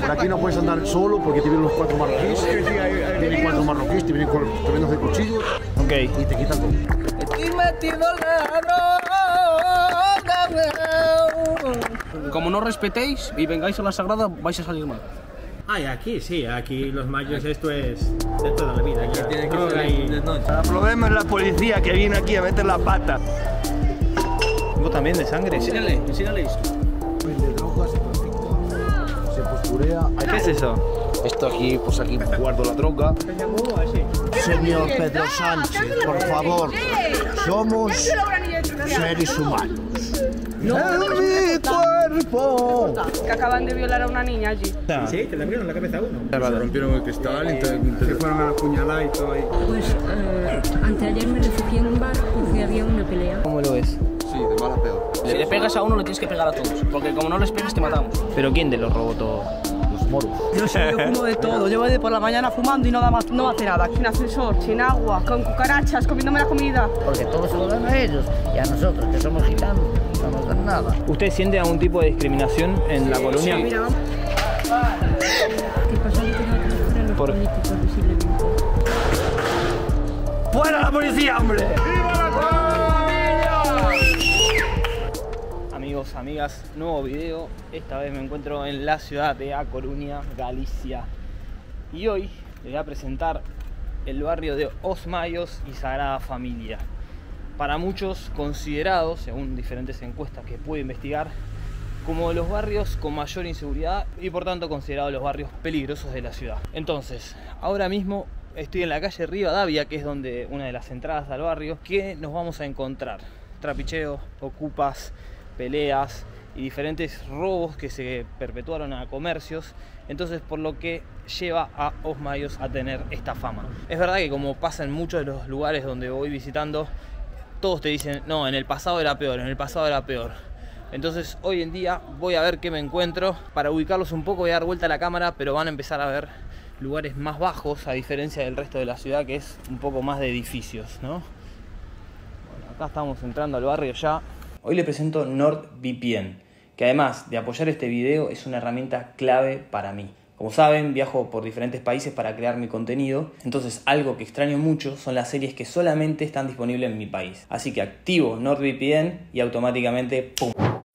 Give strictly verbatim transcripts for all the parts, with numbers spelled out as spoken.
Por aquí no puedes andar solo porque te vienen los cuatro marroquíes. Te vienen cuatro marroquíes, te vienen tremendos de cuchillos. Ok. Y te quitan todo. Como no respetéis y vengáis a la Sagrada, vais a salir mal. Ay, aquí sí, aquí los mayos esto es de toda la vida. Aquí tiene que ser ahí de noche. El problema es la policía que viene aquí a meter la pata. Tengo también de sangre. Enséñale, enséñale esto. El rojo hace perfecto, se posturea. ¿Qué es eso? Esto aquí, pues aquí guardo la troca. Señor Pedro Sánchez, por favor, somos seres humanos. No, mi cuerpo. Que acaban de violar a una niña allí. Sí, te la vieron la cabeza a uno. Se rompieron el cristal, entonces fueron a apuñalar y todo ahí. Pues eh, anteayer me refugié en un bar porque había una pelea. ¿Cómo lo es? Sí, de mal a peor. Si le pegas a uno, le tienes que pegar a todos, porque como no les pegas, te matamos. ¿Pero quién de los robó todo? Los moros. Yo sé, yo fumo de todo. Yo voy de por la mañana fumando y no, da más, no hace nada. Sin ascensor, sin agua, con cucarachas, comiéndome la comida. Porque todo se lo dan a ellos y a nosotros, que somos gitanos, no nos dan nada. ¿Usted siente algún tipo de discriminación en sí, La Coruña? Sí, mira, vamos. ¿Qué pasa? Los por... políticos, visiblemente. ¡Fuera la policía, hombre! ¡Viva la policía! Amigos, amigas, nuevo video. Esta vez me encuentro en la ciudad de A Coruña, Galicia. Y hoy les voy a presentar el barrio de Os Mallos y Sagrada Familia. Para muchos considerados, según diferentes encuestas que pude investigar, como los barrios con mayor inseguridad y por tanto considerados los barrios peligrosos de la ciudad. Entonces, ahora mismo estoy en la calle Rivadavia, que es donde una de las entradas al barrio. ¿Qué nos vamos a encontrar? Trapicheos, ocupas, peleas y diferentes robos que se perpetuaron a comercios, entonces por lo que lleva a Os Mallos a tener esta fama. Es verdad que como pasa en muchos de los lugares donde voy visitando, todos te dicen, no, en el pasado era peor, en el pasado era peor. Entonces hoy en día voy a ver qué me encuentro. Para ubicarlos un poco voy a dar vuelta a la cámara, pero van a empezar a ver lugares más bajos, a diferencia del resto de la ciudad, que es un poco más de edificios, ¿no? Bueno, acá estamos entrando al barrio ya. Hoy les presento NordVPN, que además de apoyar este video es una herramienta clave para mí. Como saben, viajo por diferentes países para crear mi contenido, entonces algo que extraño mucho son las series que solamente están disponibles en mi país. Así que activo NordVPN y automáticamente ¡pum!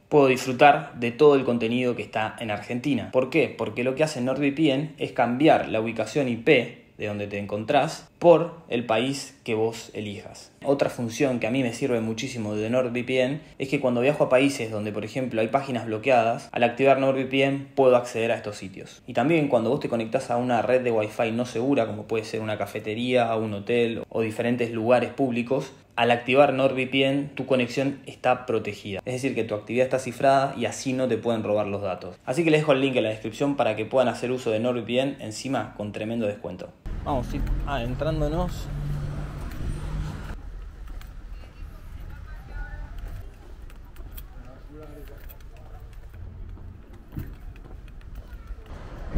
Puedo disfrutar de todo el contenido que está en Argentina. ¿Por qué? Porque lo que hace NordVPN es cambiar la ubicación I P de donde te encontrás, por el país que vos elijas. Otra función que a mí me sirve muchísimo de NordVPN es que cuando viajo a países donde, por ejemplo, hay páginas bloqueadas, al activar NordVPN puedo acceder a estos sitios. Y también cuando vos te conectás a una red de Wi-Fi no segura, como puede ser una cafetería, un hotel o diferentes lugares públicos, al activar NordVPN tu conexión está protegida. Es decir, que tu actividad está cifrada y así no te pueden robar los datos. Así que les dejo el link en la descripción para que puedan hacer uso de NordVPN, encima con tremendo descuento. Vamos a ir adentrándonos.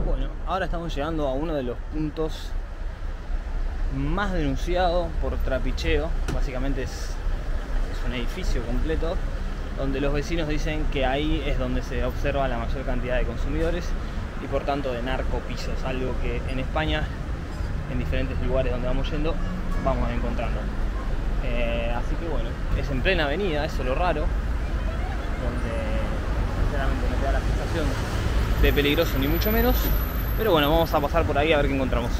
Bueno, ahora estamos llegando a uno de los puntos más denunciado por trapicheo. Básicamente es, es un edificio completo donde los vecinos dicen que ahí es donde se observa la mayor cantidad de consumidores y por tanto de narcopisos, algo que en España, en diferentes lugares donde vamos yendo, vamos encontrando. Eh, así que bueno, es en plena avenida, eso es lo raro, donde sinceramente no te da la sensación de peligroso ni mucho menos, pero bueno, vamos a pasar por ahí a ver qué encontramos.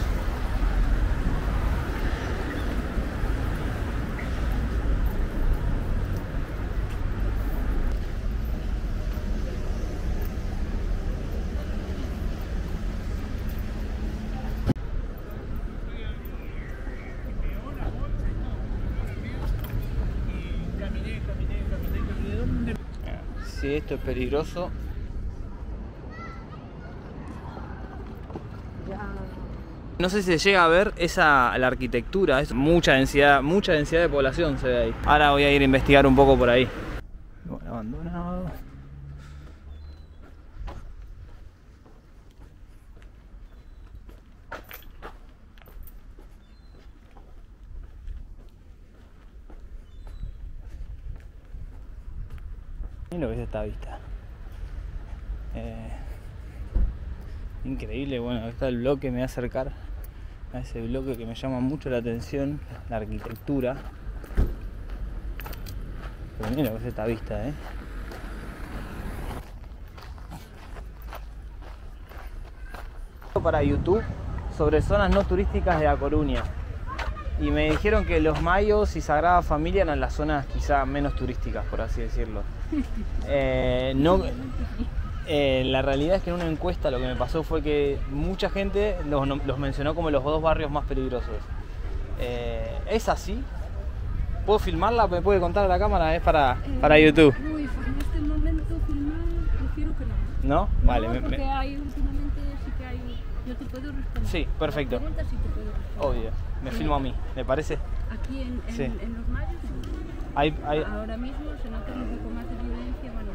Si esto es peligroso. No sé si se llega a ver esa la arquitectura, es mucha densidad, mucha densidad de población se ve ahí. Ahora voy a ir a investigar un poco por ahí. Bueno, abandonado. Miren lo que es esta vista. Eh, increíble. Bueno, acá está el bloque, me voy a acercar a ese bloque que me llama mucho la atención, la arquitectura. Pero miren lo que es esta vista, ¿eh? Para YouTube sobre zonas no turísticas de A Coruña y me dijeron que Los Mallos y Sagrada Familia eran las zonas quizá menos turísticas, por así decirlo. Eh, no, eh, la realidad es que en una encuesta lo que me pasó fue que mucha gente los, los mencionó como los dos barrios más peligrosos. Eh, ¿Es así? ¿Puedo filmarla? ¿Me puede contar a la cámara? Es para, eh, para YouTube. Uy, en este momento filmar prefiero que no. ¿No? Vale. No, porque me, me... hay últimamente sí que hay... Yo te puedo responder. Sí, perfecto. La pregunta sí te puedo responder. Obvio. Me sí. Filmo a mí, ¿me parece? Aquí en, en, sí. en Los Mallos, hay, hay... ahora mismo se nota un poco más de violencia, bueno,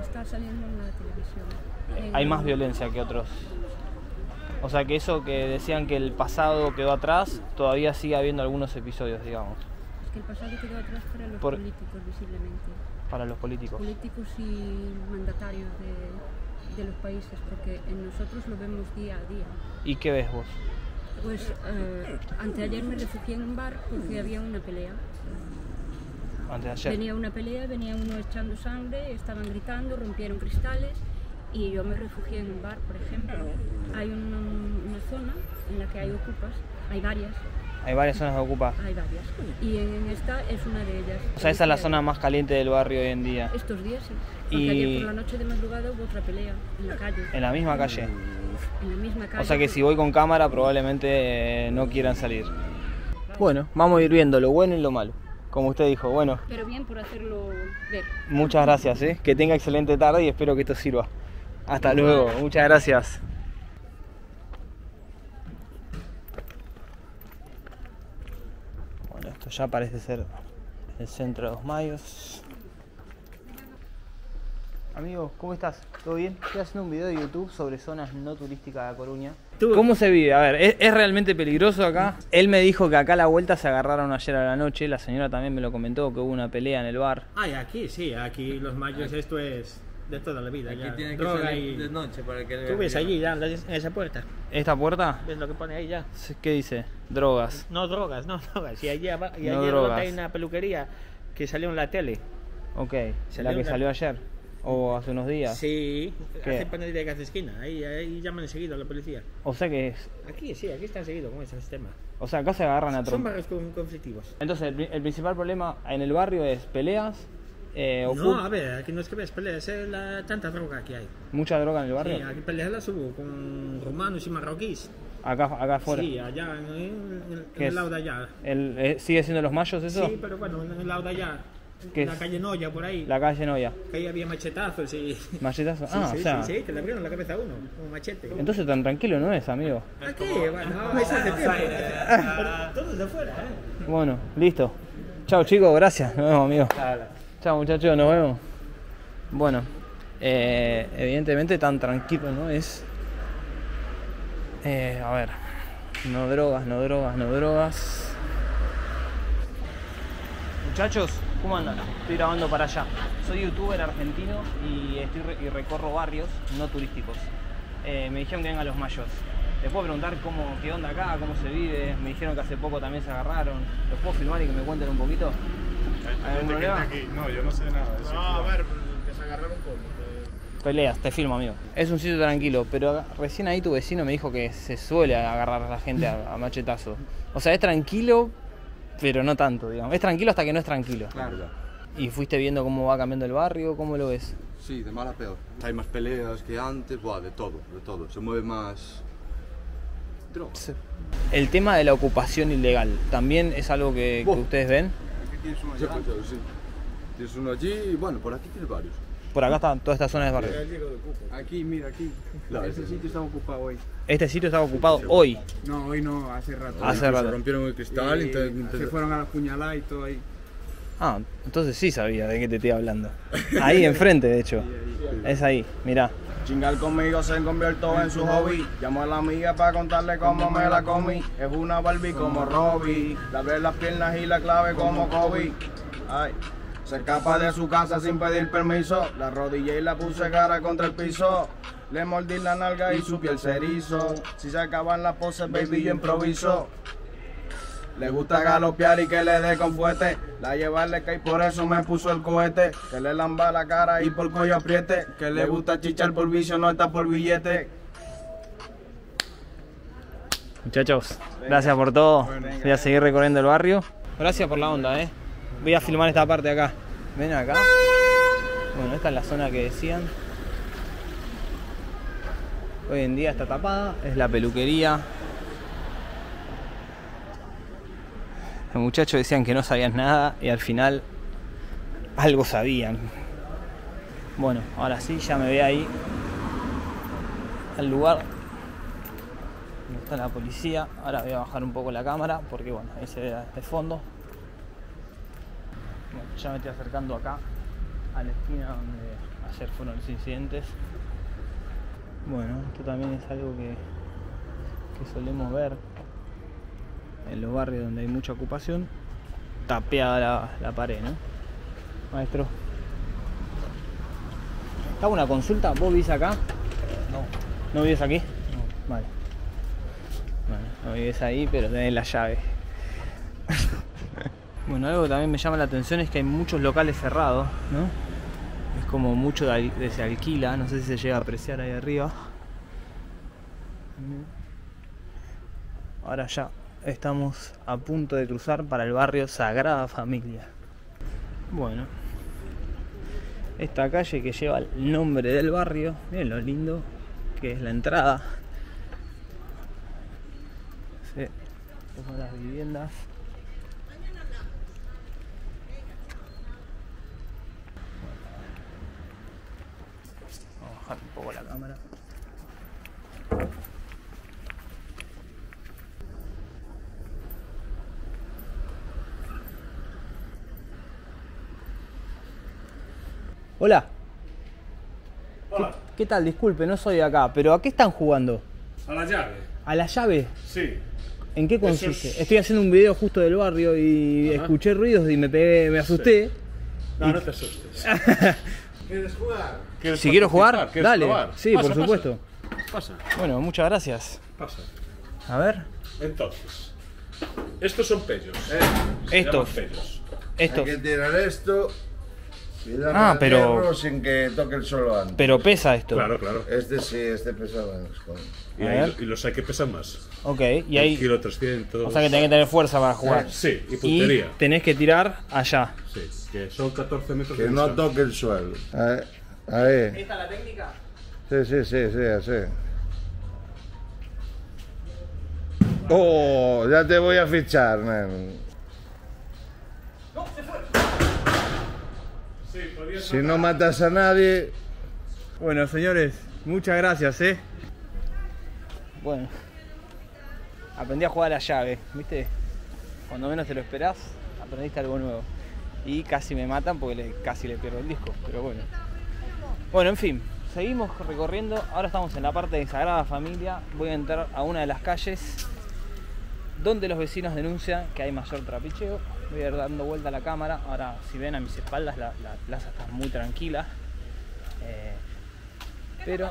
está saliendo en la televisión. En... Hay más violencia que otros. O sea que eso que decían que el pasado quedó atrás, todavía sigue habiendo algunos episodios, digamos. Es que el pasado quedó atrás para los Por... políticos, visiblemente. Para los políticos. Políticos y mandatarios de, de los países, porque en nosotros lo vemos día a día. ¿Y qué ves vos? Pues eh, anteayer me refugié en un bar porque había una pelea. Anteayer. Venía una pelea, venía uno echando sangre, estaban gritando, rompieron cristales y yo me refugié en un bar, por ejemplo. Hay una, una zona en la que hay ocupas, hay varias. ¿Hay varias zonas de ocupas? Hay varias. Y en esta es una de ellas. O sea, esa es la zona más caliente del barrio hoy en día. Estos días, sí. Porque y... ayer por la noche de madrugada hubo otra pelea en la calle. ¿En la misma calle? En la misma calle. O sea que si voy con cámara probablemente eh, no quieran salir. Bueno, vamos a ir viendo lo bueno y lo malo. Como usted dijo, bueno. Pero bien por hacerlo ver. Muchas gracias, ¿eh? Que tenga excelente tarde y espero que esto sirva. Hasta luego, muchas gracias. Bueno, esto ya parece ser el centro de Los Mallos. Amigos, ¿cómo estás? ¿Todo bien? Estoy haciendo un video de YouTube sobre zonas no turísticas de A Coruña. ¿Cómo se vive? A ver, ¿es, ¿es realmente peligroso acá? Él me dijo que acá a la vuelta se agarraron ayer a la noche. La señora también me lo comentó, que hubo una pelea en el bar. Ay, aquí sí, aquí Los Mallos esto es de toda la vida. Aquí ya. Tiene que salir y... de noche para que... Tú ves allí ya, en esa puerta. ¿Esta puerta? ¿Ves lo que pone ahí ya? ¿Qué dice? Drogas. No, drogas, no drogas. Y allí, y no allí drogas. Hay una peluquería que salió en la tele. Ok, salió la que una... salió ayer. ¿O hace unos días? Sí, ¿Qué? hace panel de casa esquina, ahí, ahí llaman enseguida a la policía. O sea que es... Aquí, sí, aquí están seguidos con ese sistema. O sea, acá se agarran a trompar. Son barrios conflictivos. Entonces, el, el principal problema en el barrio es peleas... Eh, no, a ver, aquí no es que ves peleas, es la, tanta droga que hay. ¿Mucha droga en el barrio? Sí, aquí peleas las hubo con romanos y marroquíes. Acá, acá afuera. Sí, allá, en, en, en el lado de allá. El, eh, ¿Sigue siendo Los Mallos eso? Sí, pero bueno, en el lado de allá. La calle Noya, por ahí. La calle Noya. Que ahí había machetazos y... ¿Machetazos? Ah, sí, sí, o sea... Sí, sí, te le abrieron la cabeza a uno, un machete. Entonces tan tranquilo no es, amigo. ¿A qué? Bueno, no, no, es hace tiempo. Todos de afuera, ¿eh? Bueno, listo. Chao, chicos, gracias. Nos vemos, amigo. Chao, muchachos, nos vemos. Bueno, eh, evidentemente tan tranquilo no es. Eh, a ver. No drogas, no drogas, no drogas. Muchachos, ¿cómo andan? Estoy grabando para allá. Soy youtuber argentino y, estoy re y recorro barrios no turísticos. Eh, me dijeron que vengan a Los Mallos. Les puedo preguntar cómo, qué onda acá, cómo se vive. Me dijeron que hace poco también se agarraron. ¿Los puedo filmar y que me cuenten un poquito? ¿Hay algún problema? No, yo no sé nada. No, no, a ver, que se agarraron con... Peleas, te filmo, amigo. Es un sitio tranquilo, pero recién ahí tu vecino me dijo que se suele agarrar a la gente a, a machetazo. O sea, es tranquilo... Pero no tanto, digamos. Es tranquilo hasta que no es tranquilo. Claro. ¿Y fuiste viendo cómo va cambiando el barrio? ¿Cómo lo ves? Sí, de mal a peor. Hay más peleas que antes, buah, de todo, de todo. Se mueve más... droga. Sí. El tema de la ocupación ilegal, ¿también es algo que, que ustedes ven? Aquí tienes uno allá. Sí, pues, sí. Tienes uno allí y bueno, por aquí tienes varios. Por acá está toda esta zona de barrio. Aquí, mira, aquí. Claro, este sitio está ocupado hoy. ¿Este sitio está ocupado sí, sí, hoy? No, hoy no, hace rato. Hace rato. Se rompieron el cristal y, y te... se fueron a la puñalada y todo ahí. Ah, entonces sí sabía de qué te estoy hablando. Ahí enfrente, de hecho. Sí, ahí, sí. Es ahí, mirá. Chingar conmigo se convirtió en su hobby. Llamó a la amiga para contarle cómo me la comí. Es una Barbie como Robbie. La abre las piernas y la clave como Kobe. Ay. Se escapa de su casa sin pedir permiso. La arrodillé y la puse cara contra el piso. Le mordí la nalga y su piel se erizó. Si se acaban las poses, baby, yo improviso. Le gusta galopear y que le dé con fuerte. La llevarle cae por eso me puso el cohete. Que le lamba la cara y por cuello apriete. Que le gusta chichar por vicio, no está por billete. Muchachos, gracias por todo. Voy a seguir recorriendo el barrio. Gracias por la onda, eh. Voy a filmar esta parte de acá. Ven acá. Bueno, esta es la zona que decían. Hoy en día está tapada. Es la peluquería. Los muchachos decían que no sabían nada y al final algo sabían. Bueno, ahora sí, ya me ve ahí al lugar donde está la policía. Ahora voy a bajar un poco la cámara porque bueno, ahí se ve de fondo. Bueno, ya me estoy acercando acá a la esquina donde ayer fueron los incidentes. Bueno, esto también es algo que, que solemos ver en los barrios donde hay mucha ocupación. Tapeada la, la pared, ¿no? Maestro, ¿está una consulta? ¿Vos vivís acá? No. ¿No vivís aquí? No. Vale. Bueno, no vivís ahí, pero tenés la llave. Bueno, algo que también me llama la atención es que hay muchos locales cerrados, ¿no? Es como mucho de, de se alquila, no sé si se llega a apreciar ahí arriba. Ahora ya estamos a punto de cruzar para el barrio Sagrada Familia. Bueno, esta calle que lleva el nombre del barrio, miren lo lindo que es la entrada. Sí, son las viviendas. Vamos a bajar un poco la cámara. Hola. Hola. ¿Qué, ¿Qué tal? Disculpe, no soy de acá, pero ¿a qué están jugando? A la llave. ¿A la llave? Sí. ¿En qué consiste? Es... Estoy haciendo un video justo del barrio y ajá, escuché ruidos y me pegué, me asusté. Sí. No, y... no te asustes. ¿Quieres jugar? ¿Quieres si quiero jugar, dale. Probar? Sí, pasa, por supuesto. Pasa. pasa. Bueno, muchas gracias. Pasa. A ver. Entonces, estos son pellos, ¿eh? Estos. Pellos. Estos. Hay que tirar esto. Ah, pero sin que toque el suelo antes. Pero pesa esto. Claro, claro. Este sí, este pesa menos. Y, ahí, y los hay que pesan más. Ok, y ahí. un kilo trescientos. O sea que tenés que tener fuerza para jugar. Sí, y puntería. Y tenés que tirar allá. Sí, que son catorce metros. Que no toque el suelo. Ahí. Ahí. ¿Esta es la técnica? Sí, sí, sí, sí, así. Oh, ya te voy a fichar, man. No, se fue. Sí, si no matas a nadie. Bueno, señores, muchas gracias, eh. Bueno, aprendí a jugar a la llave, ¿viste? Cuando menos te lo esperás, aprendiste algo nuevo. Y casi me matan porque le, casi le pierdo el disco, pero bueno. Bueno, en fin, seguimos recorriendo. Ahora estamos en la parte de Sagrada Familia. Voy a entrar a una de las calles donde los vecinos denuncian que hay mayor trapicheo. Voy a ir dando vuelta a la cámara. Ahora, si ven a mis espaldas, la, la plaza está muy tranquila. Eh, pero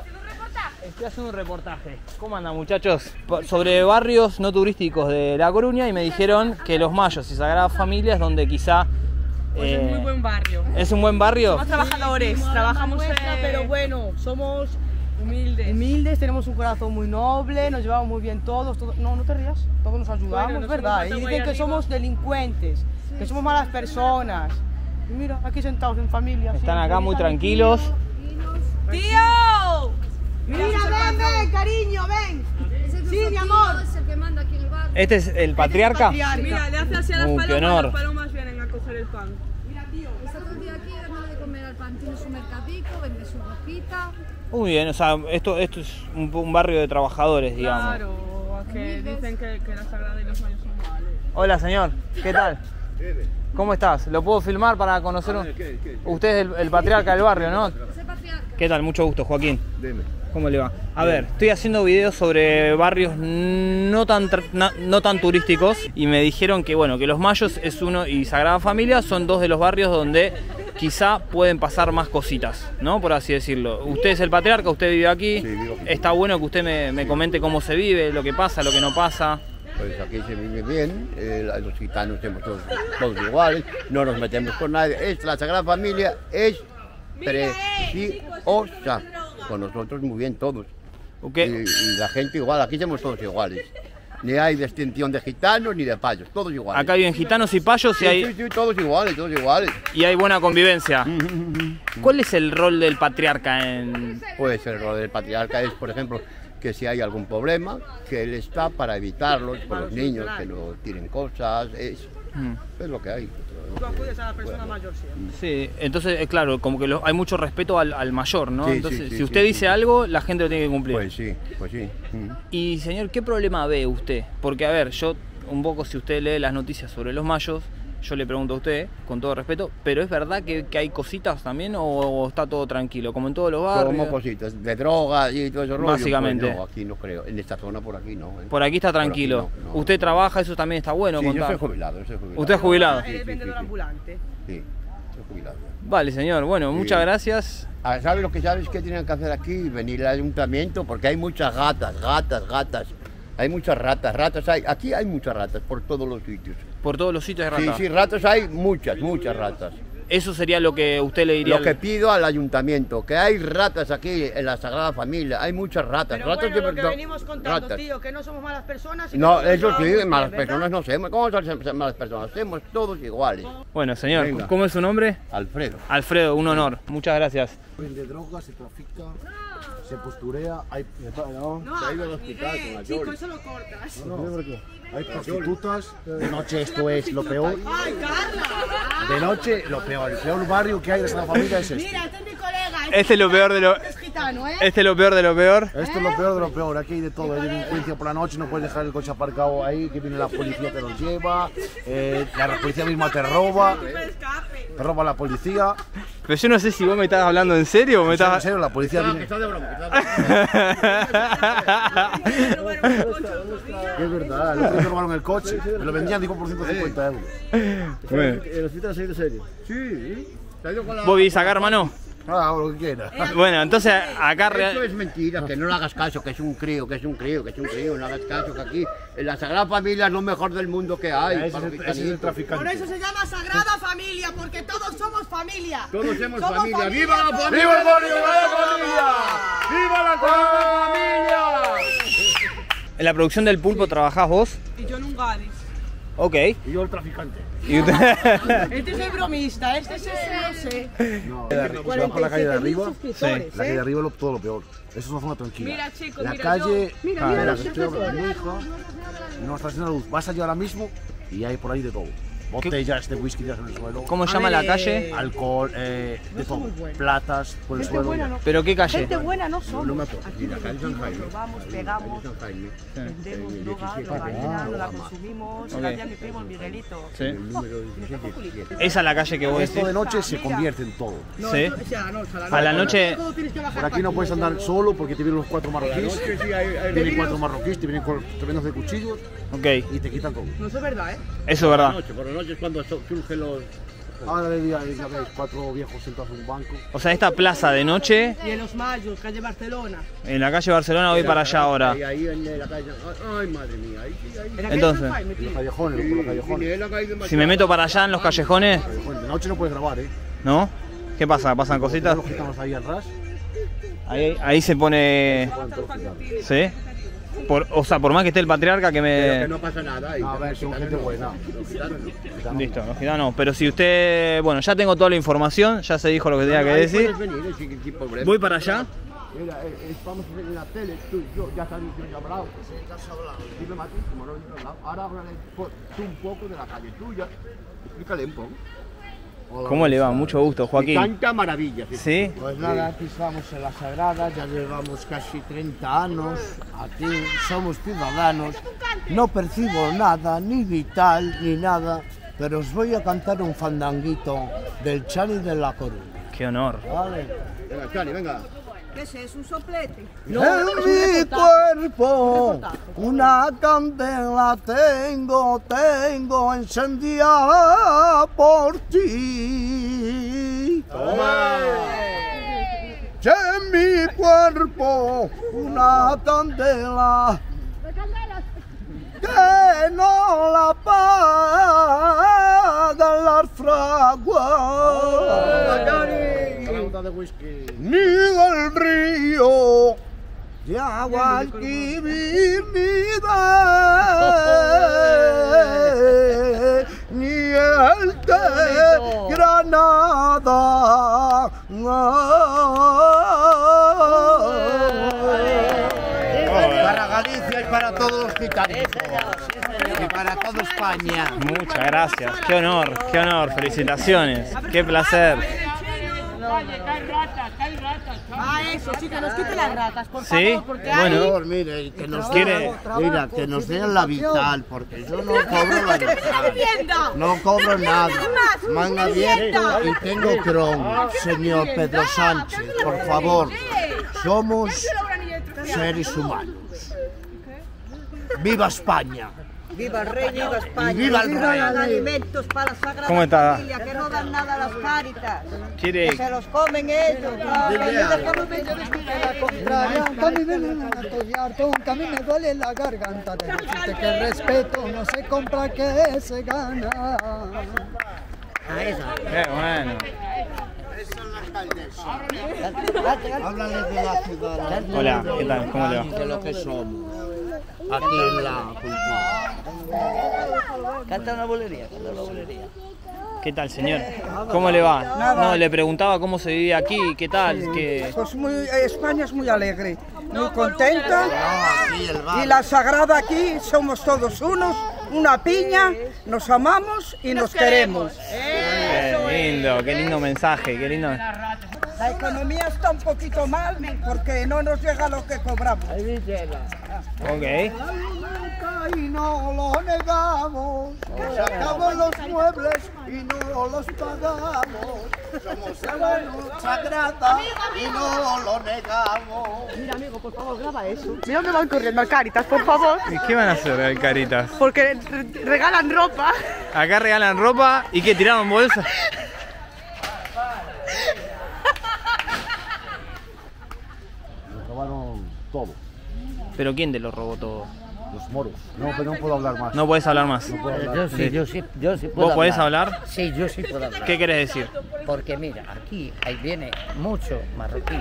estoy haciendo un reportaje. ¿Cómo andan, muchachos? Sobre barrios no turísticos de La Coruña, y me dijeron que Los Mallos y Sagrada Familia es donde quizá... Pues eh, es muy buen barrio. ¿Es un buen barrio? Somos trabajadores, sí, trabajamos cuesta, eh... pero bueno, somos... Humildes. Humildes, tenemos un corazón muy noble, nos llevamos muy bien todos, todos no, no te rías, todos nos ayudamos, bueno, no ¿verdad? Y dicen que arriba somos delincuentes, sí, que somos malas personas. Y mira, aquí sentados en familia. Están sí, acá muy tranquilos. tranquilos. ¡Tío! Mira, ven, ven, cariño, ven. Sí, mi amor. Es el que manda aquí en el barrio. ¿Este es el patriarca? Este es el patriarca. Mira, le hace hacia las uh, palomas, las palomas vienen a coger el pan. Mira, tío, está todo el día aquí, hermano, de comer al pan, tiene su mercadico, vende su ropita. Muy bien, o sea, esto, esto es un, un barrio de trabajadores, digamos. Claro, que dicen que, que la Sagrada y los Mallos son malos. Hola, señor, ¿qué tal? ¿Cómo estás? ¿Lo puedo filmar para conocer? Un... Usted es el, el patriarca del barrio, ¿no? ¿Qué tal? Mucho gusto, Joaquín. Dime. ¿Cómo le va? A ver, estoy haciendo videos sobre barrios no tan, no, no tan turísticos y me dijeron que, bueno, que Los Mallos es uno y Sagrada Familia son dos de los barrios donde quizá pueden pasar más cositas, ¿no? Por así decirlo. Usted es el patriarca, usted vive aquí. Sí, vivo aquí. Está bueno que usted me, me comente cómo se vive, lo que pasa, lo que no pasa. Pues aquí se vive bien, eh, los gitanos somos todos, todos iguales, no nos metemos con nadie. Es, la Sagrada Familia es preciosa. Con nosotros muy bien todos, okay. y, y la gente igual, aquí somos todos iguales, ni hay distinción de gitanos ni de payos, todos iguales. Acá viven gitanos y payos y sí, hay... Sí, sí, todos iguales, todos iguales. Y hay buena convivencia. ¿Cuál es el rol del patriarca en...? Pues el rol del patriarca es, por ejemplo, que si hay algún problema, que él está para evitarlos, por los niños, que no tiren cosas, es, mm. es lo que hay. Tú acudes a la persona bueno. mayor siempre. Sí, entonces, claro, como que lo, hay mucho respeto al, al mayor, ¿no? Sí, entonces, sí, sí, si usted sí, dice sí. algo, la gente lo tiene que cumplir. Pues sí, pues sí. Y, señor, ¿qué problema ve usted? Porque, a ver, yo, un poco, si usted lee las noticias sobre los mayos, yo le pregunto a usted, con todo respeto, ¿pero es verdad que, que hay cositas también o, o está todo tranquilo, como en todos los barrios? Como cositas, de drogas y todo eso. Básicamente. Rollo, pues no, aquí no creo, en esta zona por aquí no. ¿eh? Por aquí está tranquilo. Aquí no, no, usted no. trabaja, eso también está bueno. Sí, yo soy jubilado, yo soy jubilado. ¿Usted es jubilado? Sí, sí, vendedor ambulante. Sí, soy jubilado. Vale, señor, bueno, sí. muchas gracias. ¿Sabes lo que sabes que tienen que hacer aquí? Venir al ayuntamiento porque hay muchas gatas, gatas, gatas. Hay muchas ratas, ratas hay, aquí hay muchas ratas por todos los sitios. Por todos los sitios hay ratas. Sí, sí, ratas hay muchas, muchas ratas. Eso sería lo que usted le diría. Lo al... que pido al ayuntamiento, que hay ratas aquí en la Sagrada Familia, hay muchas ratas. Pero ratas bueno, de... lo que venimos contando, ratas. tío, que no somos malas personas. Y no, eso sí, malas bien, personas no somos. ¿Cómo somos malas personas? Somos todos iguales. Bueno, señor, Venga. ¿cómo es su nombre? Alfredo. Alfredo, un honor. Muchas gracias. Vende drogas, se trafica. Se posturea, hay... No, no hay del hospital con la chico, eso lo cortas. No, no. Hay prostitutas, de noche esto es lo peor. ¡Ay, Carla! De noche, lo peor, el peor barrio que hay de esta familia es este. Mira, este es mi colega. Este, este es lo peor de lo... Este es gitano, ¿eh? Este es lo peor de lo peor. ¿Eh? Esto es lo peor de lo peor, aquí hay de todo. Hay delincuencia por la noche, no puedes dejar el coche aparcado ahí, que viene la policía que los lleva, eh, la policía misma te roba, te roba la policía. Pero yo no sé si vos me estás hablando en serio o me estás... En serio, la policía viene... Es verdad, los que robaron el coche, me lo vendían digo por ciento cincuenta euros. Bueno. ¿Los citas en serio? Sí. ¿Vos vivís acá, hermano? Ah, lo que quiera. Bueno, entonces acá... Esto es mentira, que no le hagas caso, que es un crío, que es un crío, que es un crío, no le hagas caso, que aquí en la Sagrada Familia es lo mejor del mundo que hay. Ese es el traficante. Por eso se llama Sagrada Familia, porque todos somos familia. Todos somos familia. ¡Viva la familia! ¡Viva la familia! ¡Viva la familia! ¿En la producción del pulpo trabajás vos? Y yo en un Gavis. Ok. Y yo el traficante. Este es el bromista, este es el no sé. No, se va por la calle de arriba, sí. la calle de arriba es todo lo peor. Eso es una zona tranquila. Mira, chicos, la mira, calle, yo, mira, mira, la que estoy hablando de mi hijo, no está haciendo luz. Vas allá ahora mismo y hay por ahí de todo. Botellas de whisky en el suelo. ¿Cómo se llama la calle? Alcohol, eh, de todo. Platas por el suelo. ¿Pero qué calle? Gente buena no somos. No me acuerdo. Aquí la calle San Jaime. Robamos, pegamos, vendemos droga, la venenamos, la consumimos. La tía mi primo, el Miguelito. Esa es la calle que vos decís. Esto de noche se convierte en todo. Sí. A la noche... Por aquí no puedes andar solo porque te vienen los cuatro marroquíes. Vienen cuatro marroquíes, te vienen tremendos de cuchillos. Ok. Y te quitan todo. No, eso es verdad, ¿eh? Eso es verdad. Por la noche es cuando surgen los... Ahora de día ya veis cuatro viejos sentados en un banco. O sea, esta plaza de noche... Y en Los Mallos, calle Barcelona. En la calle Barcelona voy para allá ahora. Ahí, ahí, en la calle... Ay, madre mía, ahí, ahí. Entonces... En los callejones, por los callejones. Si me meto para allá en los callejones... De noche no puedes grabar, ¿eh? ¿No? ¿Qué pasa? ¿Pasan cositas? Los gitanos ahí atrás. Ahí, ahí se pone... ¿Sí? Por, o sea, por más que esté el patriarca que me... Pero que no pasa nada. Ahí, no, a ver, son gente buena. No. Listo, los gitanos. Pero si usted... Bueno, ya tengo toda la información, ya se dijo lo que tenía que decir. Voy para allá. Mira, vamos a ver en la tele, tú, yo, ya sabes que has hablado. Ya has hablado. Dime, Mati, como no he hablado. Ahora háblale tú un poco de la calle tuya. Explícale un poco. Hola, ¿Cómo le va? Mucho gusto, Joaquín. Tanta maravilla. ¿Sí? ¿Sí? Pues nada, aquí estamos en la Sagrada, ya llevamos casi treinta años, aquí somos ciudadanos, no percibo nada, ni vital, ni nada, pero os voy a cantar un fandanguito del Chani de la Coruña. ¡Qué honor! Vale. Venga, Chani, venga. ¿Qué es eso? ¿Un soplete? No, en mi cuerpo una candela tengo, tengo encendida por ti. ¡Toma! Que en mi cuerpo una candela que no la pagan las fraguas. De whisky. Ni del río de agua divinidad, ni el de Granada. Para Galicia y para todos los gitanos. Y para toda España. Muchas gracias. Qué honor, qué honor. Felicitaciones. Qué placer. Oye, caen ratas, caen ratas. Ah, eso, sí, que nos quiten las ratas, por favor. Sí, porque hay... bueno, mire, que nos quiere, mira, que nos den la vital, porque yo no cobro la vital. No cobro nada. Manga bien y tengo Crohn, señor Pedro Sánchez, por favor. Somos seres humanos. ¡Viva España! ¡Viva el rey, viva España! ¡Viva el rey! Los alimentos para la Sagrada Familia, que no dan nada a las Cáritas. Que se los comen ellos. También vienen a estudiar, tonca, a mí me duele la garganta. Dijiste que el respeto no se compra, que se gana. A esa. ¡Qué bueno! Háblales de la ciudad. Hola, ¿qué tal? ¿Cómo le va? De lo que somos. Aquí en la cultura. Canta una bolería, canta una bolería. ¿Qué tal, señor? ¿Cómo le va? Nada. No, le preguntaba cómo se vivía aquí, ¿qué tal? ¿Qué... Pues muy, España es muy alegre, muy contenta. Y la Sagrada aquí somos todos unos, una piña, nos amamos y nos queremos. Qué lindo, qué lindo mensaje, qué lindo. La economía está un poquito mal porque no nos llega lo que cobramos. Okay. Y no lo negamos, sacamos los muebles y no los pagamos. Somos Sagrada y no lo negamos. Mira, amigo, por favor, graba eso. Mira dónde van corriendo, Caritas, por favor. ¿Y qué van a hacer, Caritas? Porque regalan ropa. Acá regalan ropa y que tiraban bolsas. Lo robaron todo. ¿Pero quién te lo robó todo? Los moros. No, pero no puedo hablar más. No puedes hablar más. No puedo hablar. Yo, sí, yo, sí, yo sí puedo. ¿Vos podés hablar? Sí, yo sí puedo hablar. ¿Qué querés decir? Porque mira, aquí ahí viene mucho marroquí,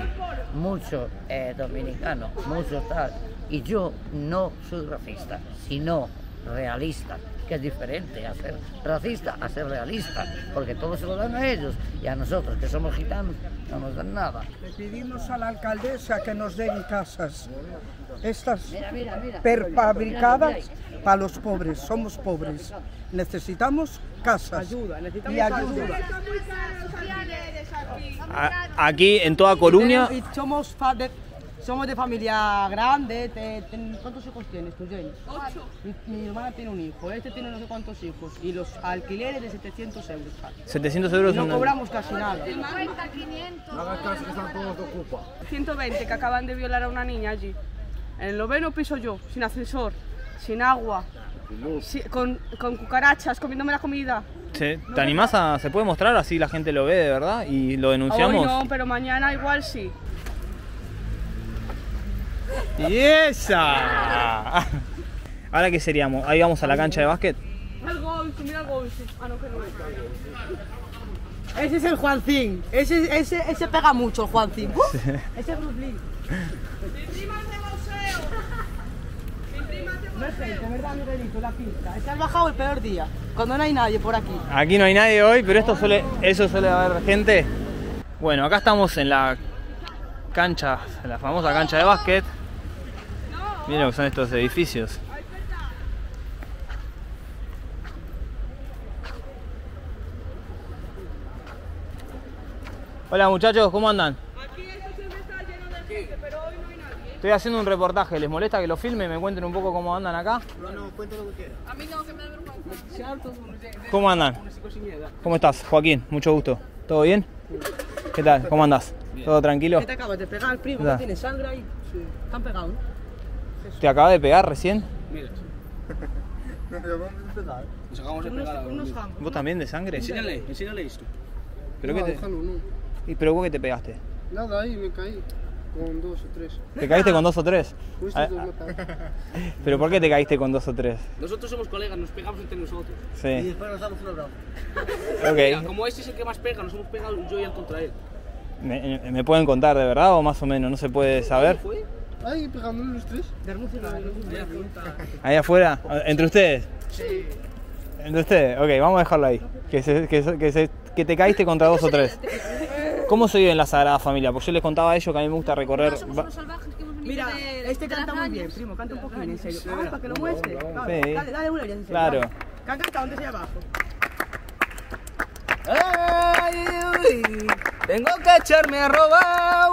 mucho eh, dominicano, mucho tal. Y yo no soy racista, sino realista, que es diferente a ser racista, a ser realista, porque todo se lo dan a ellos y a nosotros, que somos gitanos, no nos dan nada. Le pedimos a la alcaldesa que nos den casas, estas prefabricadas para los pobres, somos pobres, necesitamos casas ayuda, necesitamos y ayuda. A, aquí en toda Coruña... Y somos Somos de familia grande. Te, te, ¿Cuántos hijos tienes tú, James? Ocho. Mi, mi hermana tiene un hijo, este tiene no sé cuántos hijos. Y los alquileres de setecientos euros. setecientos euros. Y no cobramos casi nada. cincuenta, quinientos. No hagas caso que están todos de ocupa. ciento veinte que acaban de violar a una niña allí. En el noveno piso yo, sin ascensor, sin agua, si, con, con cucarachas, comiéndome la comida. Sí. ¿Te no animás a...? ¿Se puede mostrar? Así la gente lo ve de verdad y lo denunciamos. Hoy no, pero mañana igual sí. ¡Y esa! ¿Ahora qué seríamos? ¿Ahí vamos a la cancha de básquet? El gol, mira el gol. Ah, no, que no. Ese es el Juancín. Ese, ese, ese pega mucho, el Juancín. ¡Uh! Sí. Ese es Bruce Lee. ¡Mi prima hace boxeo! ¡Mi prima hace boxeo! No es gente, verdad, Miguelito, la pista. Es que han bajado el peor día, cuando no hay nadie por aquí. Aquí no hay nadie hoy, pero esto suele, eso suele haber gente. Bueno, acá estamos en la... cancha, la famosa cancha de básquet. Miren lo que son estos edificios. Hola muchachos, ¿cómo andan? Aquí esto siempre está lleno de gente, pero hoy no hay nadie. Estoy haciendo un reportaje, ¿les molesta que lo filme? ¿Me cuenten un poco cómo andan acá? No, no, cuéntalo que quieras. A mí no, que me da vergüenza. ¿Cómo andan? ¿Cómo estás, Joaquín? Mucho gusto. ¿Todo bien? Sí. ¿Qué tal? ¿Cómo andás? Bien. ¿Todo tranquilo? ¿Qué te acabas de pegar, primo? ¿No tienes sangre ahí? Sí. ¿Están pegados, no? ¿Te acabas de pegar recién? Mira. Nos acabamos de pegar. Nos acabamos de pegar. ¿Vos también de sangre? Enséñale, enséñale esto. ¿Pero no, qué te... no. ¿Y pero vos qué te pegaste? Nada, ahí me caí. Con dos o tres. ¿Te caíste con dos o tres? A... ¿Pero por qué te caíste con dos o tres? Nosotros somos colegas, nos pegamos entre nosotros. Sí. Y después nos damos un abrazo. Okay. Mira, como este es el que más pega, nos hemos pegado yo y él contra él. ¿Me, ¿Me pueden contar de verdad o más o menos? ¿No se puede saber? ¿Cómo fue? Ahí pegándonos los tres. ¿Ahí afuera? ¿Entre ustedes? Sí. ¿Entre ustedes? Ok, vamos a dejarlo ahí. Que, se, que, se, que, se, que te caíste contra dos o tres. ¿Cómo se vive en la Sagrada Familia? Pues yo les contaba a ellos que a mí me gusta recorrer... No, somos unos salvajes que hemos venido. Mira, de, este de canta muy bien, primo, canta un poco bien, en serio. Vamos para que lo muestre. Vale, sí. Dale, dale una en serio. Claro. Canta hasta donde sea abajo. Ay, uy, tengo que echarme a robar.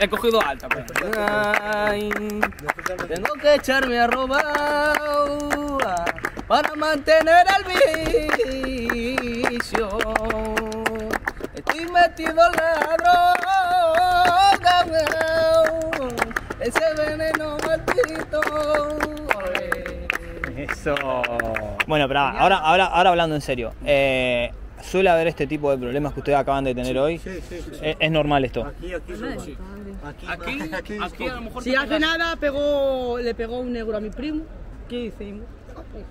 He cogido alta, pues. Ay, tengo que echarme a robar para mantener el vicio. Estoy metido en la droga, weón. Ese veneno maldito. Eso. Bueno, pero ahora, ahora, ahora hablando en serio. Eh, ¿Suele haber este tipo de problemas que ustedes acaban de tener hoy? Sí, sí, sí, sí. ¿Es, es normal esto? Aquí, aquí, sí. aquí, aquí, aquí, aquí a lo mejor... Si hace nada pegó, le pegó un negro a mi primo. ¿Qué hicimos?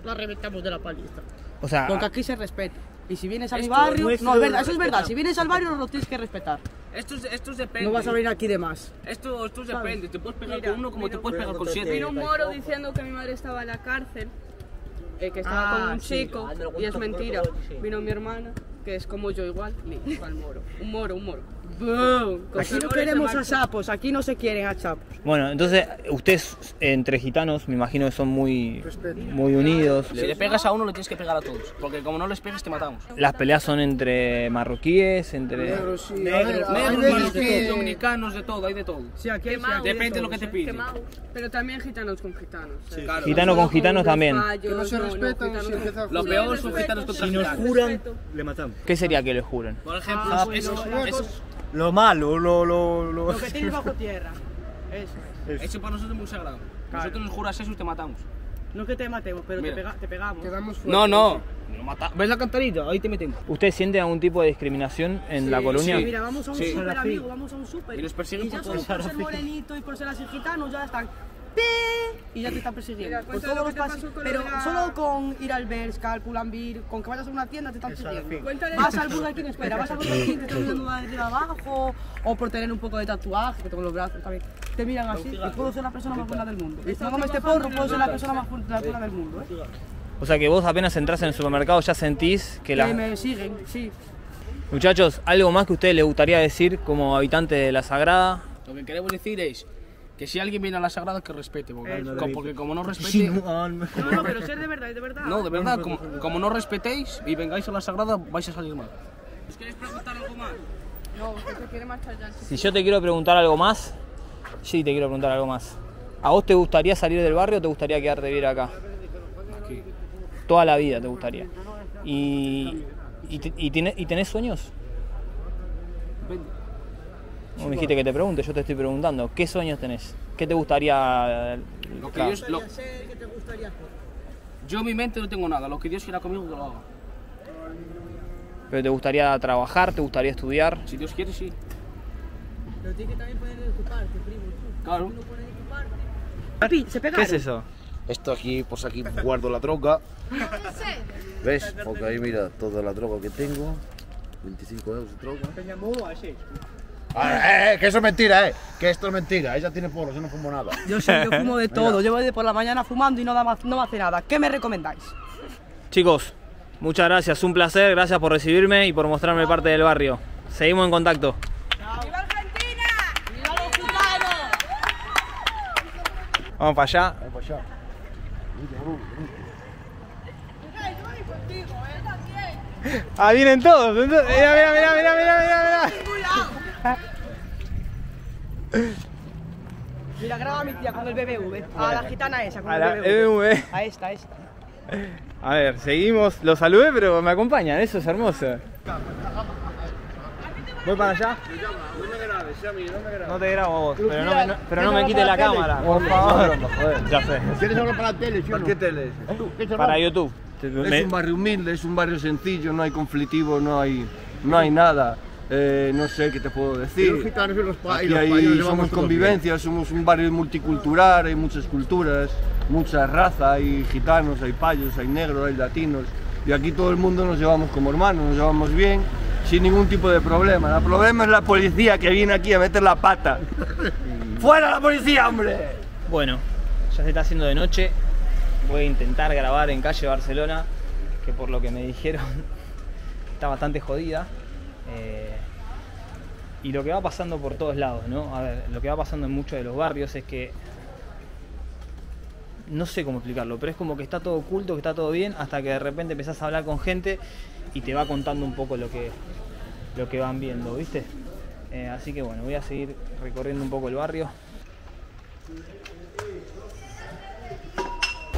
La reventamos de la paliza. O sea... Porque aquí se respeta. Y si vienes a mi barrio, no, es verdad, eso es verdad, si vienes al barrio lo tienes que respetar. Esto, esto depende. No vas a venir aquí de más. Esto, esto depende, te puedes pegar mira, con uno como mira, te puedes pegar con siete. Vino un moro diciendo que mi madre estaba en la cárcel, eh, que estaba ah, con un sí. chico, ah, y es mentira. Vino mi hermana, que es como yo igual, y fue al moro. Un moro, un moro. Boom. Aquí no queremos a sapos, aquí no se quieren a sapos. Bueno, entonces, ustedes entre gitanos, me imagino que son muy, muy unidos. Si le pegas a uno, le tienes que pegar a todos, porque como no les pegas, te matamos. Las peleas son entre marroquíes, entre... Negros, sí. Negros, negros, negros, dominicanos, de todo, hay de todo. Sí, aquí hay, quemaos, depende de, todo, de lo que te piden. Pero también gitanos con gitanos. Sí, claro. Gitano con gitanos también. Que no se respetan. No, no, gitanos, lo peor son gitanos contra gitanos. Si nos juran, le matamos. ¿Qué sería que le juren? Por ejemplo, ah, esos... Lo malo, lo... Lo, lo... lo que tienes bajo tierra. Eso es. Eso. Eso para nosotros es muy sagrado. Claro. Nosotros nos juras eso y te matamos. No que te matemos, pero te, pega, te pegamos. Quedamos fuera. No, no. no mata... ¿Ves la cantarita? Ahí te metemos. ¿Ustedes sienten algún tipo de discriminación en sí, la Coruña? Sí, mira, vamos a un sí. súper, amigo, vamos a un súper. Y nos persiguen y ya por ser morenito y por ser así gitano, ya están... Y ya te están persiguiendo. Mira, por todos los pasos, pero la... solo con ir al Bershka, al Pull&Bear, con que vayas a una tienda te están persiguiendo. Vas al Burger King, espera, vas al Burger King, te están mirando de abajo, o por tener un poco de tatuaje, que tengo los brazos también. Te miran así, y puedo ser la persona más buena del mundo. Si no comes este porro, puedo ser la persona más buena del mundo. ¿Eh? O sea que vos apenas entras en el supermercado ya sentís que la... Que me siguen, sí. Muchachos, algo más que a ustedes les gustaría decir como habitantes de la Sagrada. Lo que queremos decir es... Que si alguien viene a la Sagrada, que respete, porque, eh, como, porque como no respete... No, no, pero ser de verdad, de verdad. No, de verdad, como, como no respetéis y vengáis a la Sagrada, vais a salir mal. ¿Os queréis preguntar algo más? No, usted se quiere marchar ya. Si yo te quiero preguntar algo más, sí, te quiero preguntar algo más. ¿A vos te gustaría salir del barrio o te gustaría quedarte vivir acá? Aquí. Toda la vida te gustaría. ¿Y, y, y, tenés, y tenés sueños? Depende. No me dijiste que te pregunte, yo te estoy preguntando. ¿Qué sueños tenés? ¿Qué te gustaría...? Lo que Dios, lo... ¿Qué te gustaría hacer? Yo en mi mente no tengo nada. Lo que Dios quiera conmigo, que lo haga. ¿Pero te gustaría trabajar? ¿Te gustaría estudiar? Si Dios quiere, sí. Pero tienes que también poder ocuparte, primo. Claro. No puedes ocuparte. ¿Se pegaron? ¿Qué es eso? Esto aquí, pues aquí guardo la droga. No sé. ¿Ves? Porque ahí mira toda la droga que tengo. veinticinco euros de droga. Peñamúa, sí. Ah, eh, eh, que eso es mentira, eh. Que esto es mentira. Ella tiene porros, yo no fumo nada. Yo sí, yo fumo de todo. Yo voy de por la mañana fumando y no, da, no me hace nada. ¿Qué me recomendáis? Chicos, muchas gracias. Un placer. Gracias por recibirme y por mostrarme parte del barrio. Seguimos en contacto. ¡Viva Argentina! ¡Viva los cubanos! Vamos para allá. Vamos para allá. Ah, vienen todos. Mira, mira, mira, mira, mira, mira. Mira, graba a mi tía con el B B V. A la gitana esa, con a el la B B V. A esta, a esta. A ver, seguimos. Los saludé, pero me acompañan. Eso es hermoso. ¿Voy para allá? No me grabes, ya, amigo, no me grabes. No te grabo vos, pero no, no, pero no me quites la, la cámara. Por favor. Ya sé. ¿Quieres hablar para la tele? ¿Sí? ¿Para qué tele? ¿Qué para YouTube. Es un barrio humilde, es un barrio sencillo, no hay conflictivo, no hay, no hay nada. Eh, no sé qué te puedo decir. Los gitanos y los y ahí somos convivencia, somos un barrio multicultural, hay muchas culturas, muchas razas, hay gitanos, hay payos, hay negros, hay latinos. Y aquí todo el mundo nos llevamos como hermanos, nos llevamos bien, sin ningún tipo de problema. El problema es la policía que viene aquí a meter la pata. ¡Fuera la policía, hombre! Bueno, ya se está haciendo de noche. Voy a intentar grabar en Calle Barcelona, que por lo que me dijeron está bastante jodida. Eh, y lo que va pasando por todos lados, ¿no? A ver, lo que va pasando en muchos de los barrios es que no sé cómo explicarlo, pero es como que está todo oculto, que está todo bien, hasta que de repente empezás a hablar con gente y te va contando un poco lo que, lo que van viendo, ¿viste? Eh, así que bueno, voy a seguir recorriendo un poco el barrio.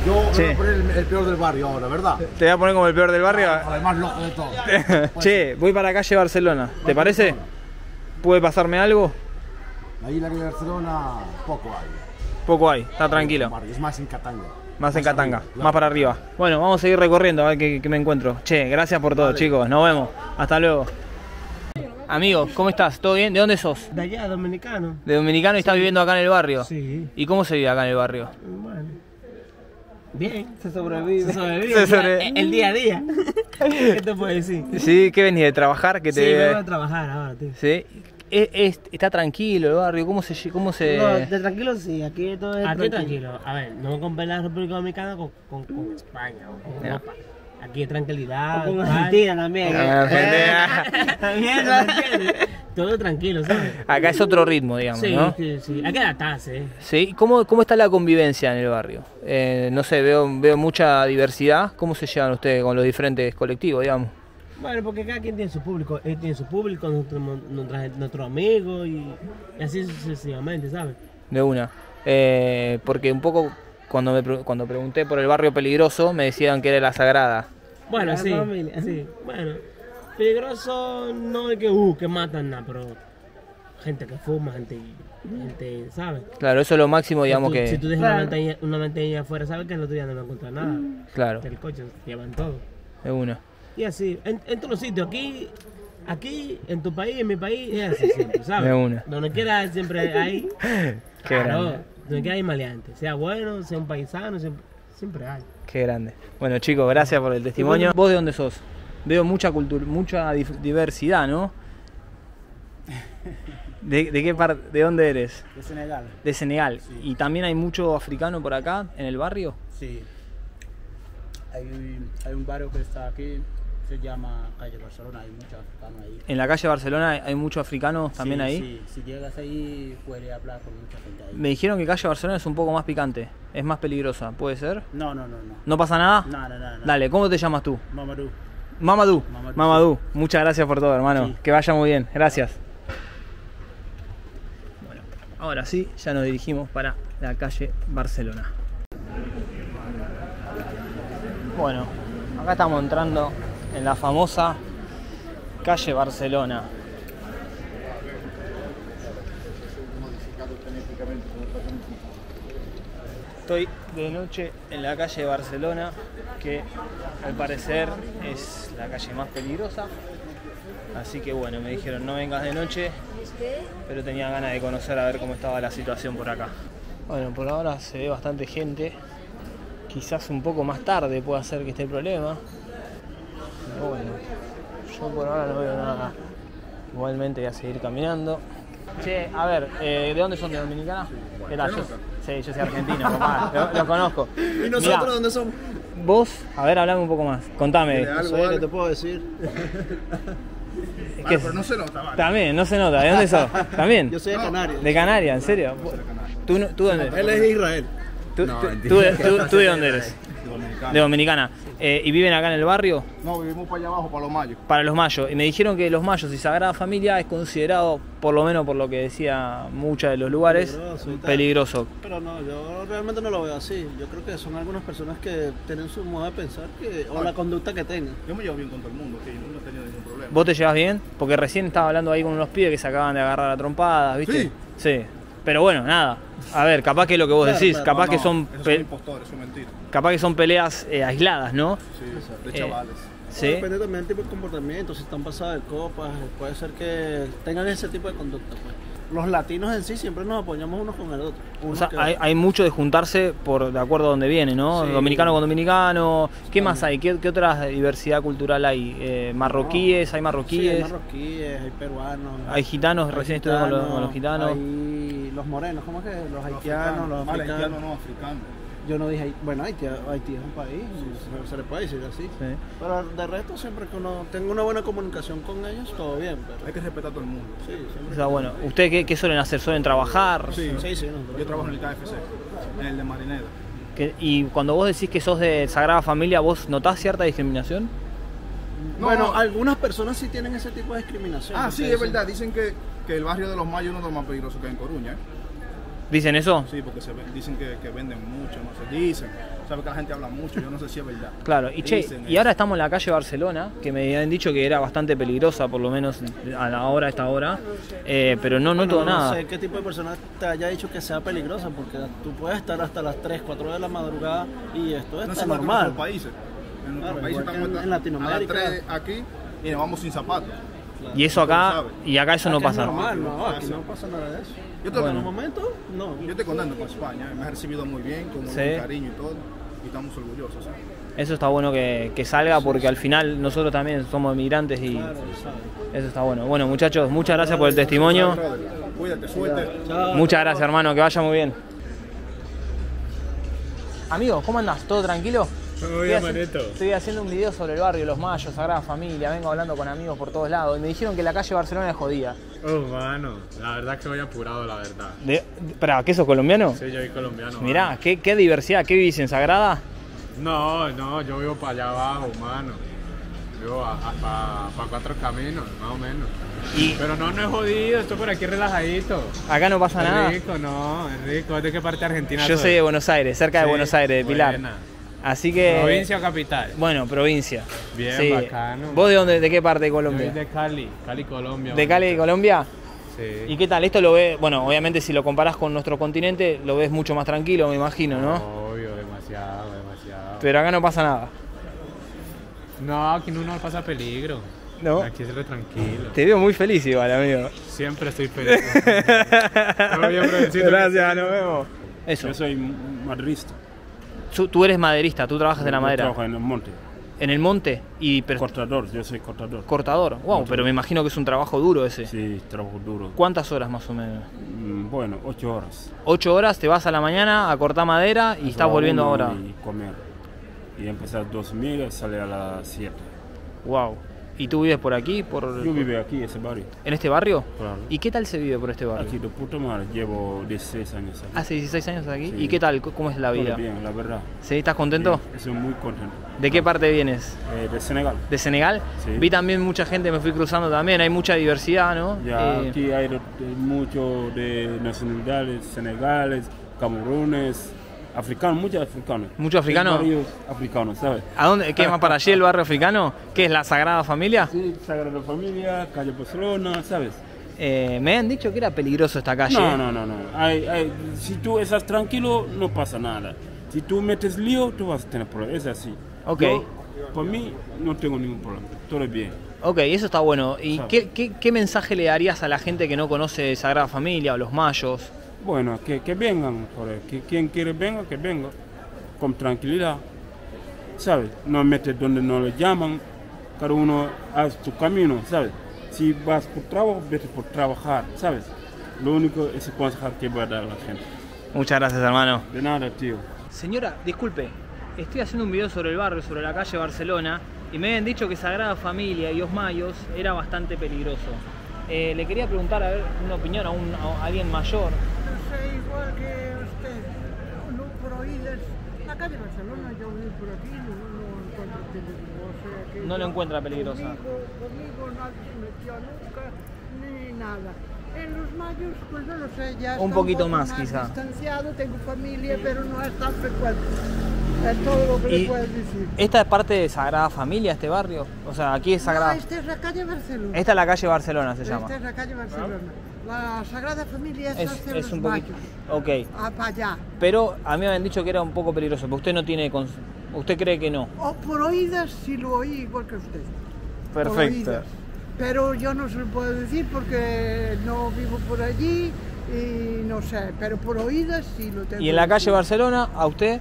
Yo sí. Voy a poner el, el peor del barrio ahora, ¿verdad? ¿Te voy a poner como el peor del barrio? Además, loco de todo. Che, voy para la calle Barcelona, ¿te parece? Barcelona. ¿Puede pasarme algo? Ahí en la calle Barcelona poco hay. Poco hay, está tranquilo. Es más en Catanga. Más, más en Catanga, arriba, claro. Más para arriba. Bueno, vamos a seguir recorriendo a ver qué, qué me encuentro. Che, gracias por todo, vale. Chicos, nos vemos. Hasta luego. Amigo, ¿cómo estás? ¿Todo bien? ¿De dónde sos? De allá, dominicano. ¿De dominicano y sí. Estás viviendo acá en el barrio? Sí. ¿Y cómo se vive acá en el barrio? Bueno. Bien, se sobrevive. Se sobrevive. Se sobrevive. El, el día a día. ¿Qué te puedo decir? Sí, ¿qué venís de trabajar? Que te... Sí, me voy a trabajar ahora, tío. Sí. Es, es, ¿Está tranquilo el barrio? ¿Cómo se...? Cómo se... No, de tranquilo sí, aquí todo es aquí tranquilo. tranquilo. A ver, no compares la República Dominicana con, con, con España o con Europa. Aquí es tranquilidad. O con Argentina también. Con Argentina. También, ¿no? Todo tranquilo, ¿sabes? Acá es otro ritmo, digamos, sí, ¿no? Sí, sí, hay que adaptarse. ¿Sí? ¿Cómo, ¿Cómo está la convivencia en el barrio? Eh, no sé, veo, veo mucha diversidad. ¿Cómo se llevan ustedes con los diferentes colectivos, digamos? Bueno, porque cada quien tiene su público, él tiene su público, nuestro, nuestra, nuestro amigo y, y así sucesivamente, ¿sabes? De una. Eh, porque un poco cuando me cuando pregunté por el barrio peligroso me decían que era la Sagrada. Bueno, la sí, familia, sí, bueno. Peligroso no es que, uh, que matan nada, pero gente que fuma, gente, gente, ¿sabes? Claro, eso es lo máximo, digamos, si tú, que... Si tú dejas claro. una, mantenilla, una mantenilla afuera, ¿sabes? Que el otro día no me encuentran nada. Claro. El coche, llevan todo. Es una. Y así, en, en todos los sitios, aquí, aquí, en tu país, en mi país, es así siempre, ¿sabes? De una. Donde quiera siempre hay, claro, donde quiera hay maleantes, sea bueno, sea un paisano, siempre, siempre hay. Qué grande. Bueno, chicos, gracias por el testimonio. ¿Vos de dónde sos? Veo mucha cultura, mucha diversidad, ¿no? ¿De, de qué parte, de dónde eres? De Senegal. De Senegal. Sí. ¿Y también hay mucho africano por acá, en el barrio? Sí. Hay, hay un barrio que está aquí, se llama Calle Barcelona, hay muchos africanos ahí. ¿En la calle Barcelona hay muchos africanos también sí, ahí? Sí, si llegas ahí puedes hablar con mucha gente ahí. Me dijeron que Calle Barcelona es un poco más picante, es más peligrosa, ¿puede ser? No, no, no. ¿No, ¿No pasa nada? No, no, no, no. Dale, ¿cómo te llamas tú? Mamadou. Mamadou, Mamadou, Mamadou, muchas gracias por todo, hermano. Sí. Que vaya muy bien, gracias. Bueno, ahora sí, ya nos dirigimos para la calle Barcelona. Bueno, acá estamos entrando en la famosa calle Barcelona. Estoy de noche en la calle Barcelona, que al parecer es la calle más peligrosa. Así que bueno, me dijeron no vengas de noche, pero tenía ganas de conocer a ver cómo estaba la situación por acá. Bueno, por ahora se ve bastante gente. Quizás un poco más tarde pueda ser que esté el problema. Pero bueno, yo por ahora no veo nada. Igualmente voy a seguir caminando. Che, a ver, eh, ¿de dónde son? ¿De Dominicana? ¿Qué tal? Yo, sí, yo soy argentino, papá, lo, lo conozco. ¿Y nosotros mirá, dónde somos? Vos, a ver, hablame un poco más, contame. No sé qué te puedo decir. Es que, vale, pero no se nota, vale. También, no se nota, ¿de dónde sos? ¿También? Yo soy de Canarias. ¿De Canarias, en serio? No, no, no, no, no, no, no, no, no, no, no, ¿Tú, tú, ¿Tú de dónde eres? Él es de Israel. ¿Tú, no, tú, tú, tú de dónde eres? De Dominicana. De Dominicana. Sí. Eh, ¿Y viven acá en el barrio? No, vivimos para allá abajo, para Los Mallos. Para Los Mallos. Y me dijeron que Los Mallos y Sagrada Familia es considerado, por lo menos por lo que decía muchos de los lugares, peligroso. peligroso. Pero no, yo realmente no lo veo así. Yo creo que son algunas personas que tienen su modo de pensar que, o ah, la conducta que tengan. Yo me llevo bien con todo el mundo, que no he tenido ningún problema. ¿Vos te llevas bien? Porque recién estabas hablando ahí con unos pibes que se acaban de agarrar a trompadas, ¿viste? Sí. Sí. Pero bueno, nada. A ver, capaz que es lo que vos claro, decís, claro, capaz no, que son, son impostores, son mentiras. Capaz que son peleas eh, aisladas, ¿no? Sí, exacto, de eh, chavales. ¿Sí? Depende también del tipo de comportamiento, si están pasadas de copas, puede ser que tengan ese tipo de conducta. Pues. Los latinos en sí siempre nos apoyamos unos con el otro. O sea, hay, hay mucho de juntarse por de acuerdo a donde viene, ¿no? Sí. Dominicano con dominicano. ¿Qué sí. más hay? ¿Qué, qué otra diversidad cultural hay? Eh, ¿Marroquíes? No. ¿Hay marroquíes? Sí, hay marroquíes, hay peruanos. ¿Hay gitanos? Hay Recién gitanos, estuvimos con los, con los gitanos. Hay los morenos, ¿cómo es que? Los, los haitianos, los africanos. Haitianos, no africanos. Yo no dije, bueno, Haití, Haití es un país, sí. se le puede decir así. Sí. Pero de resto, siempre que uno tenga una buena comunicación con ellos, todo bien. Pero hay que respetar a todo el mundo. Sí, o sea, bueno, ¿ustedes qué, qué suelen hacer? ¿Suelen trabajar? Sí, sí, sí. No, yo trabajo en el K F C, en el de Marineda. ¿Qué, y cuando vos decís que sos de Sagrada Familia, ¿vos notás cierta discriminación? No, bueno, no. algunas personas sí tienen ese tipo de discriminación. Ah, sí, es verdad. Dicen que, que el barrio de Los Mallos no es lo más peligroso que hay en Coruña, ¿eh? ¿Dicen eso? Sí, porque se ven, dicen que, que venden mucho, no sé, dicen, sabe que la gente habla mucho, yo no sé si es verdad. Claro, y che, dicen y eso. Ahora estamos en la calle Barcelona, que me han dicho que era bastante peligrosa, por lo menos a la hora, a esta hora, eh, pero no bueno, noto no nada. No sé qué tipo de persona te haya dicho que sea peligrosa, porque tú puedes estar hasta las tres, cuatro de la madrugada y esto está no es normal. En países, en claro, países estamos en, en Latinoamérica. A las tres aquí y nos vamos sin zapatos. Claro, y eso acá, y acá eso acá no pasa. Es normal, no, aquí no pasa nada de eso. Yo te, bueno. en un momento, no. Yo estoy contando con España, me ha recibido muy bien, con sí. mucho cariño y todo, y estamos orgullosos. ¿Sabes? Eso está bueno que, que salga, porque al final nosotros también somos inmigrantes y claro, eso está bueno. Bueno, muchachos, muchas gracias por el testimonio. Cuídate, suerte. Muchas gracias, hermano, que vaya muy bien. Amigos, ¿cómo andas? ¿Todo tranquilo? Estoy, haciendo, estoy haciendo un video sobre el barrio, Los Mallos, Sagrada Familia, vengo hablando con amigos por todos lados y me dijeron que la calle Barcelona es jodida. Oh, mano, la verdad es que voy apurado, la verdad. De, ¿Para qué sos colombiano? Sí, yo soy colombiano. Mirá, qué, qué diversidad, ¿qué vivís en Sagrada? No, no, yo vivo para allá abajo, mano. Vivo para pa cuatro caminos, más o menos. Y... Pero no, no es jodido, estoy por aquí relajadito. Acá no pasa es nada. Es rico, no, es rico. ¿De qué parte de Argentina Yo soy? soy de Buenos Aires, cerca sí, de Buenos Aires, de Pilar. Buena. Así que... ¿Provincia o capital? Bueno, provincia. Bien, sí. bacano. ¿Vos de dónde, de qué parte de Colombia? Yo soy de Cali, Cali, Colombia. ¿De Cali, Colombia? Sí. ¿Y qué tal? Esto lo ves, bueno, obviamente si lo comparás con nuestro continente, lo ves mucho más tranquilo, me imagino, ¿no? Obvio, demasiado, demasiado. Pero acá no pasa nada. No, aquí no nos pasa peligro. No. Aquí es re tranquilo. Te veo muy feliz igual, amigo. Siempre estoy feliz. Gracias, nos vemos. Eso. Yo soy madridista. Tú eres maderista, tú trabajas de la madera. Yo trabajo en el monte. ¿En el monte? Y cortador, yo soy cortador. Cortador, wow, cortador. Pero me imagino que es un trabajo duro ese. Sí, trabajo duro. ¿Cuántas horas más o menos? Bueno, ocho horas. Ocho horas, te vas a la mañana a cortar madera y a estás volviendo ahora. Y comer. Y empezar dos mil, sale a las siete. Wow. ¿Y tú vives por aquí? Por... Yo vivo aquí, ese barrio. ¿En este barrio? Claro. ¿Y qué tal se vive por este barrio? Aquí, de puta madre, llevo dieciséis años aquí. ¿Hace dieciséis años aquí? Sí. ¿Y qué tal? ¿Cómo es la vida? Todo bien, la verdad. ¿Sí? ¿Estás contento? Sí, estoy muy contento. ¿De qué parte vienes? Eh, de Senegal. ¿De Senegal? Sí. Vi también mucha gente, me fui cruzando también, hay mucha diversidad, ¿no? Ya, eh... aquí hay muchos de nacionalidades, senegales, camerunes... Africanos, muchos africanos. ¿Muchos africanos? Varios africanos, ¿sabes? ¿A dónde? ¿Qué más para allí el barrio africano? ¿Qué es la Sagrada Familia? Sí, Sagrada Familia, Calle Barcelona, ¿sabes? Eh, me han dicho que era peligroso esta calle. No, no, no, no. Ay, ay, si tú estás tranquilo, no pasa nada. Si tú metes lío, tú vas a tener problemas. Es así. Ok. Yo, por mí, no tengo ningún problema. Todo bien. Ok, eso está bueno. ¿Y qué, qué, qué mensaje le darías a la gente que no conoce Sagrada Familia o Los Mallos? Bueno, que, que vengan, por ahí. Que quien quiere venga, que venga, con tranquilidad, ¿sabes? No metes donde no le llaman, cada uno hace tu camino, ¿sabes? Si vas por trabajo, vete por trabajar, ¿sabes? Lo único es el consejo que voy a dar a la gente. Muchas gracias, hermano. De nada, tío. Señora, disculpe, estoy haciendo un video sobre el barrio, sobre la calle Barcelona, y me habían dicho que Sagrada Familia y Os Mallos era bastante peligroso. Eh, le quería preguntar, a ver, una opinión a, un, a alguien mayor. Igual que usted, no prohíbes, acá calle Barcelona yo voy por aquí y no, no encuentro peligroso. O sea, no lo encuentra peligrosa. Conmigo, conmigo nadie se metió nunca, ni nada. En Los Mallos, pues no lo sé, ya un poquito más, más quizá. Distanciado, tengo familia, pero no es tan frecuente. Es todo lo que le puedes decir. ¿Esta es parte de Sagrada Familia, este barrio? O sea, aquí es Sagrada... No, esta es la calle Barcelona. Esta es la calle Barcelona, se esta llama. Esta es la calle Barcelona. La Sagrada Familia es, es hacia es Los un poquito... Mallos. Ok. Para allá. Pero a mí me habían dicho que era un poco peligroso, porque usted no tiene... Cons... ¿Usted cree que no? O por oídas, si lo oí igual que usted. Perfecto. Pero yo no se lo puedo decir porque no vivo por allí y no sé, pero por oídas sí lo tengo. ¿Y en la calle Barcelona, a usted?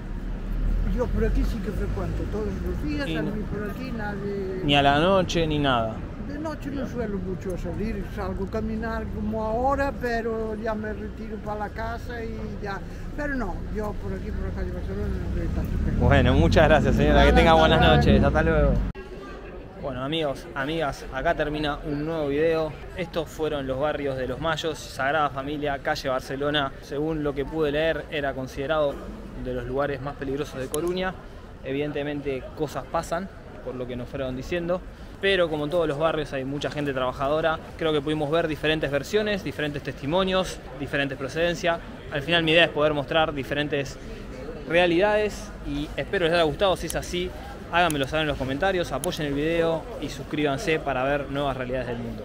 Yo por aquí sí que frecuento todos los días, a mí por aquí nadie... Ni a la noche ni nada. De noche no suelo mucho salir, salgo a caminar como ahora, pero ya me retiro para la casa y ya. Pero no, yo por aquí, por la calle Barcelona no voy tanto. Bueno, muchas gracias señora, que tenga buenas noches, hasta luego. Bueno amigos, amigas, acá termina un nuevo video. Estos fueron los barrios de Los Mallos, Sagrada Familia, calle Barcelona. Según lo que pude leer, era considerado de los lugares más peligrosos de Coruña. Evidentemente cosas pasan, por lo que nos fueron diciendo. Pero como en todos los barrios hay mucha gente trabajadora. Creo que pudimos ver diferentes versiones, diferentes testimonios, diferentes procedencias. Al final mi idea es poder mostrar diferentes realidades y espero les haya gustado. Si es así, háganmelo saber en los comentarios, apoyen el video y suscríbanse para ver nuevas realidades del mundo.